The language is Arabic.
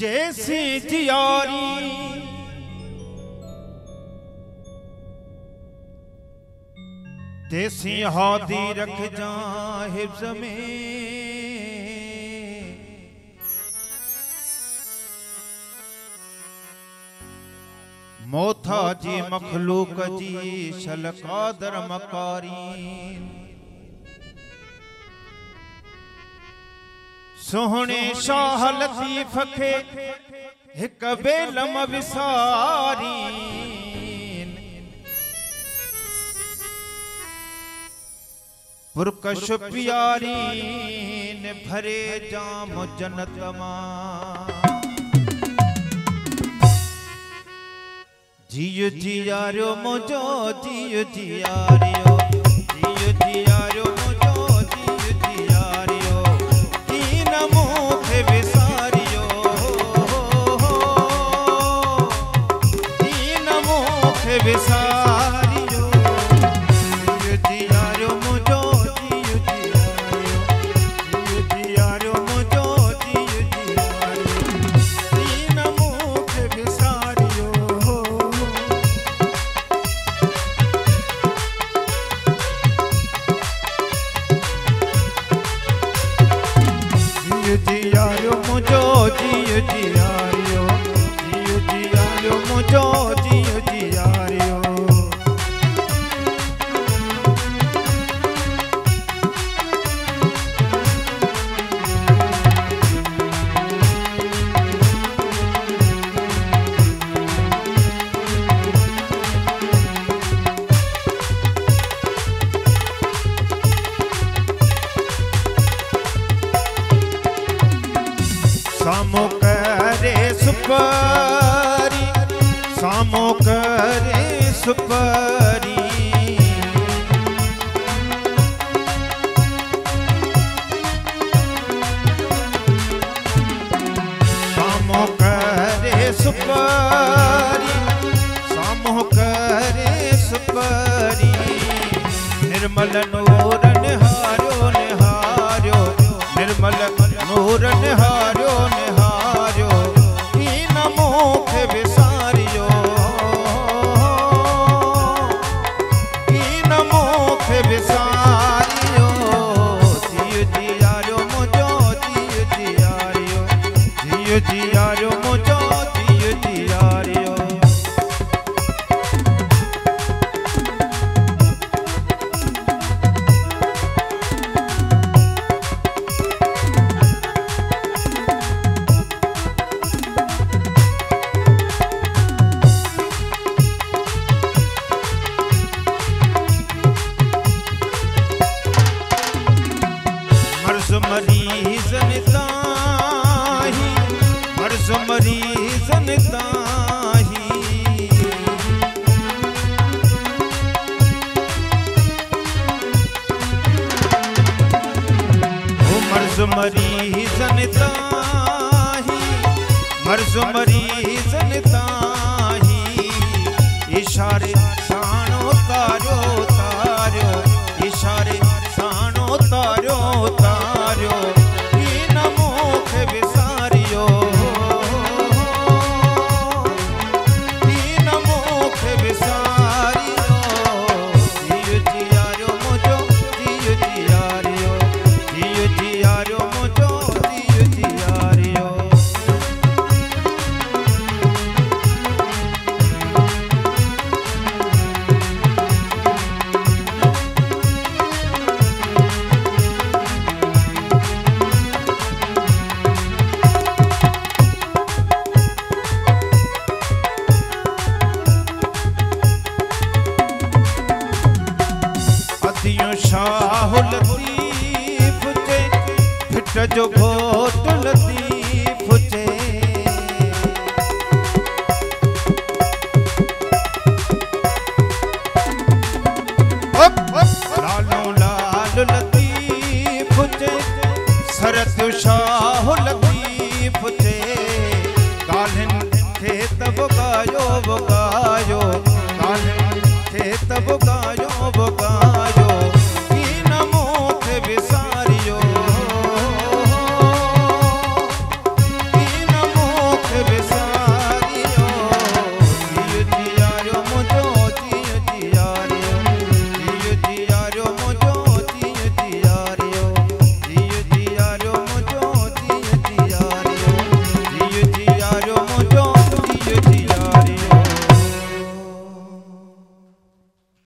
جیسی دیاری دیسی ہادی رکھ جاں حفظ میں موتھا جی مخلوق جی شلقا در مکاری سوہنے شاہ لطیف کے ہک بیلم وسارین پرکش پیارین بھرے جام جنت ماں جیو جیاریو مجھو جیو جیاریو جیو جیاریو سامو کرے سپری سامو کرے سپری سامو کرے سپری نرمل نور نہارو نہارو نرمل نور نہارو نہارو مرض مریضن تاہی اشارے سانو تارو تارو اشارے سانو تارو تارو این موکھ وساریو این موکھ وساریو جیو جیاریو مجھو جیو جیاریو جیو جیاریو مجھو جیو جیاریو شاہ لطیف چے پھٹ جو گھوٹ لطیف چے لالو لال لطیف چے سرت شاہ لطیف چے گالن تھے تب گايو گايو گالن تھے تب گايو